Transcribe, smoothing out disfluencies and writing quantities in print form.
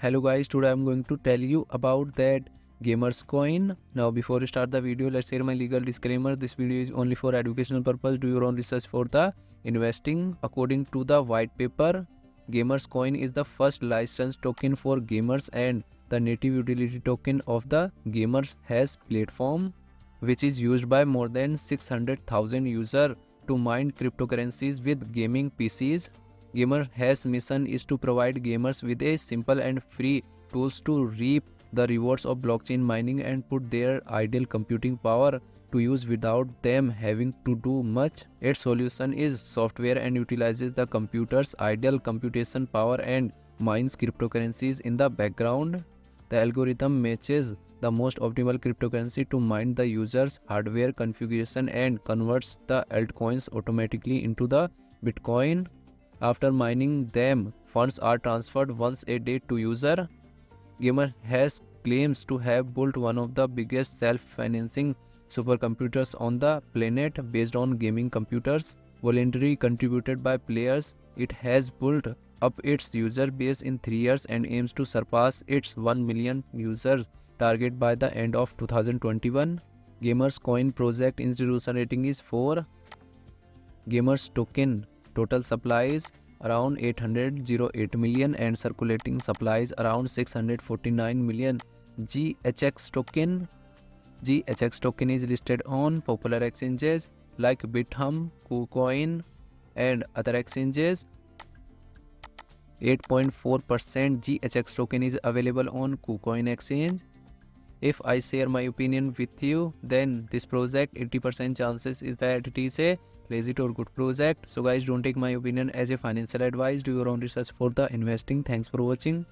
Hello guys, today I'm going to tell you about that GamerCoin. Now before I start the video, let's hear my legal disclaimer. This video is only for educational purpose. Do your own research for the investing. According to the white paper, GamerCoin is the first licensed token for gamers and the native utility token of the GamerHash platform, which is used by more than 600,000 users to mine cryptocurrencies with gaming PCs. GamerHash mission is to provide gamers with a simple and free tools to reap the rewards of blockchain mining and put their idle computing power to use without them having to do much. Its solution is software and utilizes the computer's idle computation power and mines cryptocurrencies in the background. The algorithm matches the most optimal cryptocurrency to mine the user's hardware configuration and converts the altcoins automatically into the Bitcoin. After mining them, funds are transferred once a day to user. GamerHash claims to have built one of the biggest self-financing supercomputers on the planet based on gaming computers, voluntarily contributed by players. It has built up its user base in 3 years and aims to surpass its 1 million users target by the end of 2021. GamerCoin project institution rating is 4. Gamers token total supplies around 808 million and circulating supplies around 649 million GHX token. GHX token is listed on popular exchanges like Bitum, KuCoin and other exchanges. 8.4% GHX token is available on KuCoin exchange. If I share my opinion with you, then this project 80% chances is that it is a legit or good project. So guys, don't take my opinion as a financial advice. Do your own research for the investing. Thanks for watching.